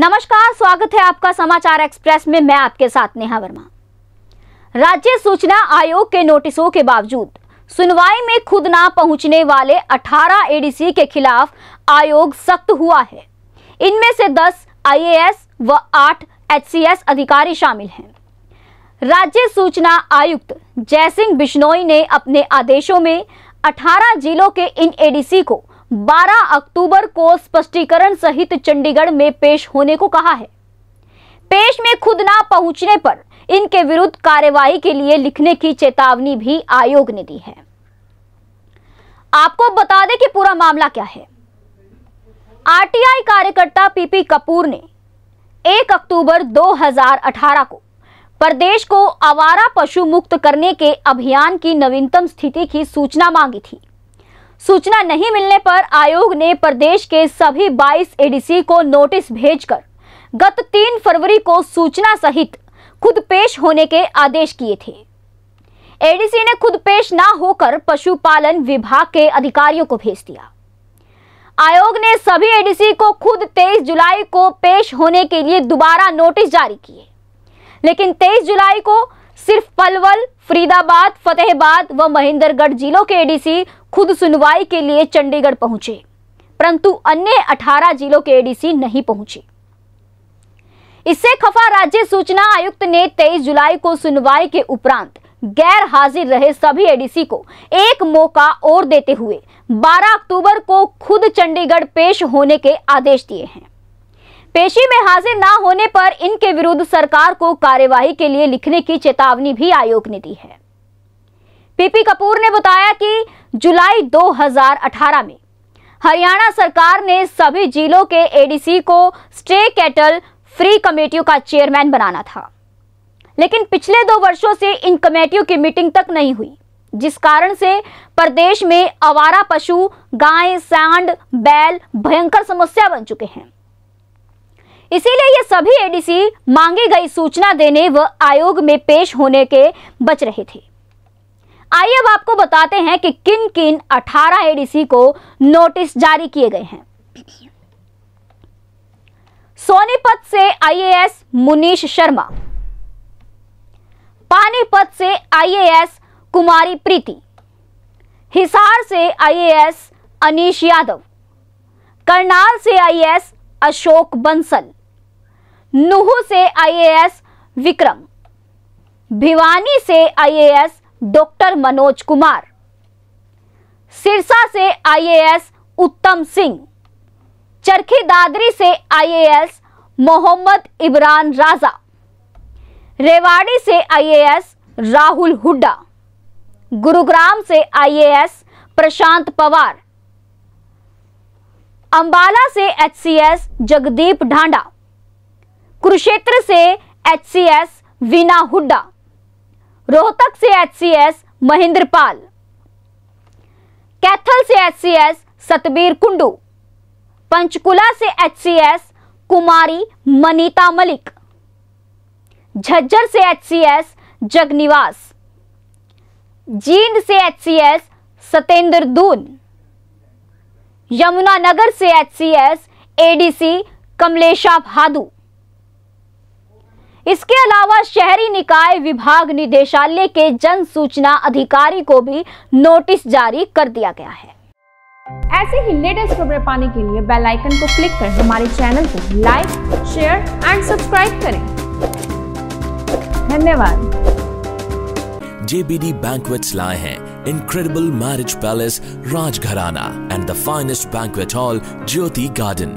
नमस्कार, स्वागत है आपका समाचार एक्सप्रेस में। मैं आपके साथ नेहा वर्मा। राज्य सूचना आयोग के नोटिसों के बावजूद सुनवाई में खुद ना पहुंचने वाले 18 एडीसी के खिलाफ आयोग सख्त हुआ है। इनमें से 10 आईएएस व 8 एचसीएस अधिकारी शामिल हैं। राज्य सूचना आयुक्त जयसिंह बिश्नोई ने अपने आदेशों में 18 जिलों के इन एडीसी को 12 अक्टूबर को स्पष्टीकरण सहित चंडीगढ़ में पेश होने को कहा है। पेश में खुद ना पहुंचने पर इनके विरुद्ध कार्यवाही के लिए लिखने की चेतावनी भी आयोग ने दी है। आपको बता दें कि पूरा मामला क्या है। आरटीआई कार्यकर्ता पीपी कपूर ने 1 अक्टूबर 2018 को प्रदेश को आवारा पशु मुक्त करने के अभियान की नवीनतम स्थिति की सूचना मांगी थी। सूचना नहीं मिलने पर आयोग ने प्रदेश के सभी 22 एडीसी को नोटिस भेजकर गत 3 फरवरी को सूचना सहित खुद पेश होने के आदेश किए थे। एडीसी ने खुद पेश ना होकर पशुपालन विभाग के अधिकारियों को भेज दिया। आयोग ने सभी एडीसी को खुद 23 जुलाई को पेश होने के लिए दोबारा नोटिस जारी किए, लेकिन 23 जुलाई को सिर्फ पलवल, फरीदाबाद, फतेहाबाद व महेंद्रगढ़ जिलों के एडीसी खुद सुनवाई के लिए चंडीगढ़ पहुंचे, परंतु अन्य 18 जिलों के एडीसी नहीं पहुंचे। इससे खफा राज्य सूचना आयुक्त ने 23 जुलाई को सुनवाई के उपरांत गैर हाजिर रहे सभी एडीसी को एक मौका और देते हुए 12 अक्टूबर को खुद चंडीगढ़ पेश होने के आदेश दिए हैं। पेशी में हाजिर ना होने पर इनके विरुद्ध सरकार को कार्यवाही के लिए लिखने की चेतावनी भी आयोग ने दी है। पीपी कपूर ने बताया कि जुलाई 2018 में हरियाणा सरकार ने सभी जिलों के एडीसी को स्ट्रे कैटल फ्री कमेटियों का चेयरमैन बनाना था, लेकिन पिछले 2 वर्षों से इन कमेटियों की मीटिंग तक नहीं हुई, जिस कारण से प्रदेश में आवारा पशु, गाय, सांड, बैल भयंकर समस्या बन चुके हैं। इसीलिए ये सभी एडीसी मांगी गई सूचना देने व आयोग में पेश होने के बच रहे थे। आइए अब आपको बताते हैं कि किन किन 18 एडीसी को नोटिस जारी किए गए हैं। सोनीपत से आईएएस मुनीश शर्मा, पानीपत से आईएएस कुमारी प्रीति, हिसार से आईएएस अनीश यादव, करनाल से आईएएस अशोक बंसल, नूह से आईएएस विक्रम, भिवानी से आईएएस डॉक्टर मनोज कुमार, सिरसा से आईएएस उत्तम सिंह, चरखीदादरी से आईएएस मोहम्मद इब्राहिम राजा, रेवाड़ी से आईएएस राहुल हुड्डा, गुरुग्राम से आईएएस प्रशांत पवार, अम्बाला से एचसीएस जगदीप ढांडा, कुरुक्षेत्र से एचसीएस वीना हुड्डा, रोहतक से एचसीएस महेंद्र पाल, कैथल से एचसीएस सतबीर कुंडू, पंचकुला से एचसीएस कुमारी मनीता मलिक, झज्जर से एचसीएस जगनिवास, जींद से एचसीएस सतेंद्र दून, यमुनानगर से एचसीएस एडीसी कमलेशा भादू। इसके अलावा शहरी निकाय विभाग निदेशालय के जन सूचना अधिकारी को भी नोटिस जारी कर दिया गया है। ऐसे ही लेटेस्ट खबरें पाने के लिए बेल आइकन को क्लिक कर हमारे चैनल को लाइक, शेयर एंड सब्सक्राइब करें। धन्यवाद। JBD Banquets लाए हैं Incredible Marriage Palace Rajgharana and the finest banquet hall Jyoti Garden.